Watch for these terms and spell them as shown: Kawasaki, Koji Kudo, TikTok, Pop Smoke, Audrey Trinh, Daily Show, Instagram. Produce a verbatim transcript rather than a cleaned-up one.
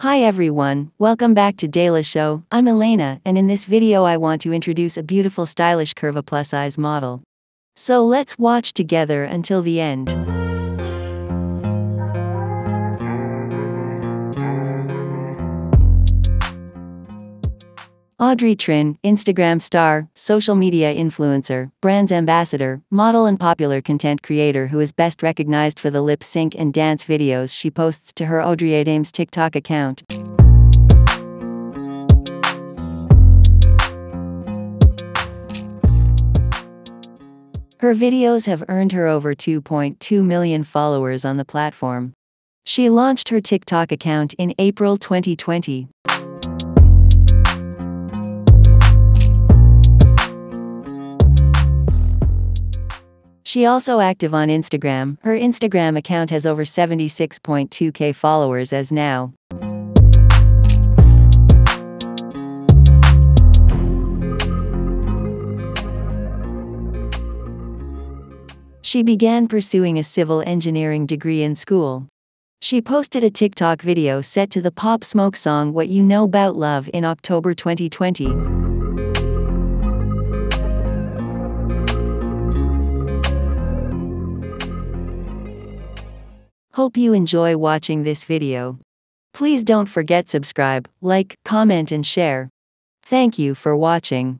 Hi everyone, welcome back to Daily Show. I'm Elena, and in this video I want to introduce a beautiful stylish curva plus size model. So let's watch together until the end. Audrey Trinh, Instagram star, social media influencer, brands ambassador, model and popular content creator who is best recognized for the lip sync and dance videos she posts to her Audrey Trine's TikTok account. Her videos have earned her over two point two million followers on the platform. She launched her TikTok account in April twenty twenty. She also active on Instagram. Her Instagram account has over seventy-six point two K followers as now. She began pursuing a civil engineering degree in school. She posted a TikTok video set to the Pop Smoke song What You Know About Love in October twenty twenty. Hope you enjoy watching this video. Please don't forget subscribe, like, comment and share. Thank you for watching.